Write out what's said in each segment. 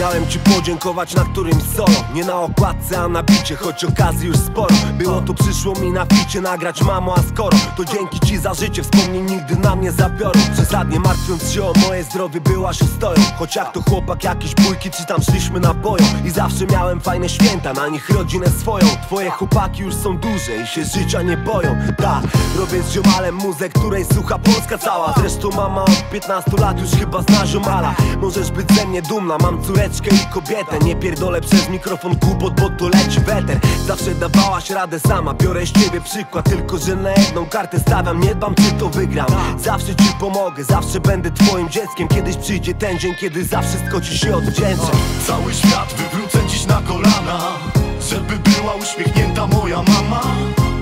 Miałem ci podziękować na którymś solo, nie na okładce, a na bicie, choć okazji już sporo. Było to, przyszło mi na picie, nagrać mamo, a skoro to dzięki ci za życie, wspomnień nigdy na mnie zabiorą. Przesadnie martwiąc się o moje zdrowie, byłaś ustoją. Choć jak to chłopak jakieś bójki, czy tam szliśmy naboją. I zawsze miałem fajne święta, na nich rodzinę swoją. Twoje chłopaki już są duże i się życia nie boją. Tak, robię z ziomalem muzę, której słucha Polska cała. Zresztą mama od 15 lat już chyba zna ziomala. Możesz być ze mnie dumna, mam córeczkę i kobietę. Nie pierdolę przez mikrofon głupot, bo to leci weter. Zawsze dawałaś radę sama, biorę z ciebie przykład. Tylko że na jedną kartę stawiam, nie dbam czy to wygram. Zawsze ci pomogę, zawsze będę twoim dzieckiem. Kiedyś przyjdzie ten dzień, kiedy za wszystko ci się odwdzięczę. Cały świat wywrócę dziś na kolana, żeby była uśmiechnięta moja mama.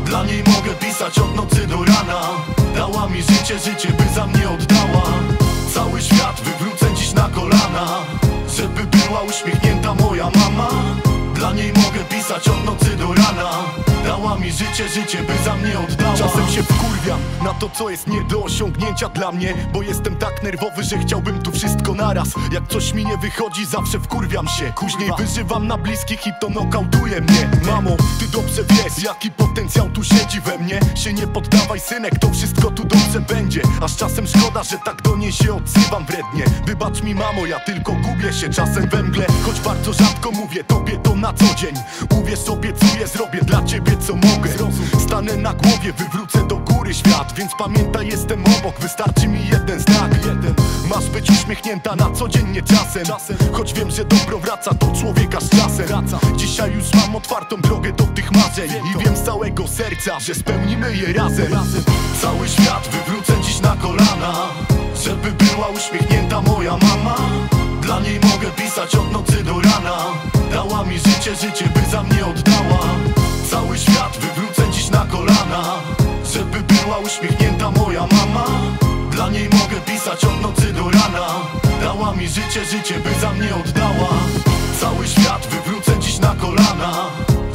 Dla niej mogę pisać od nocy do rana. Dała mi życie, życie by za mnie oddała. Cały świat wywrócę dziś na kolana, żeby była uśmiechnięta moja mama. Dla niej mogę pisać od nocy do rana. Dała mi życie, życie by za mnie oddała. Czasem się wkurwiam na to, co jest nie do osiągnięcia dla mnie, bo jestem tak nerwowy, że chciałbym tu wszystko naraz. Jak coś mi nie wychodzi, zawsze wkurwiam się. Później wyżywam na bliskich i to nokautuje mnie. Mamo, ty dobrze wiesz, jaki potencjał tu siedzi we mnie. Się nie poddawaj, synek, to wszystko tu dobrze będzie. Aż czasem szkoda, że tak do niej się odzywam wrednie. Wybacz mi, mamo, ja tylko gubię się czasem we mgle. Choć bardzo rzadko mówię tobie to na co dzień. Uwierz, obiecuję, zrobię dla ciebie co mogę. Stanę na głowie, wywrócę do góry świat. Więc pamiętaj, jestem obok, wystarczy mi jeden znak. Masz być uśmiechnięta na codziennie czasem. Choć wiem, że dobro wraca do człowieka z czasem. Dzisiaj już mam otwartą drogę do tych marzeń i wiem z całego serca, że spełnimy je razem. Cały świat wywrócę dziś na kolana, żeby była uśmiechnięta moja mama. Dla niej mogę pisać od nocy do rana. Dała mi życie, życie by za mnie oddała. Cały świat wywrócę dziś na kolana, żeby była uśmiechnięta moja mama. Dla niej mogę pisać od nocy do rana. Dała mi życie, życie by za mnie oddała. Cały świat wywrócę dziś na kolana,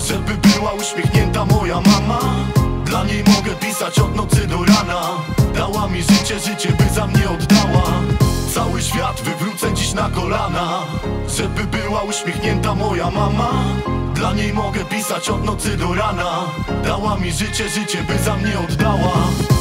żeby była uśmiechnięta moja mama. Dla niej mogę pisać od nocy do rana. Dała mi życie, życie by za mnie oddała. Cały świat wywrócę dziś na kolana, żeby była uśmiechnięta moja mama. Dla niej mogę pisać od nocy do rana. Dała mi życie, życie by za mnie oddała.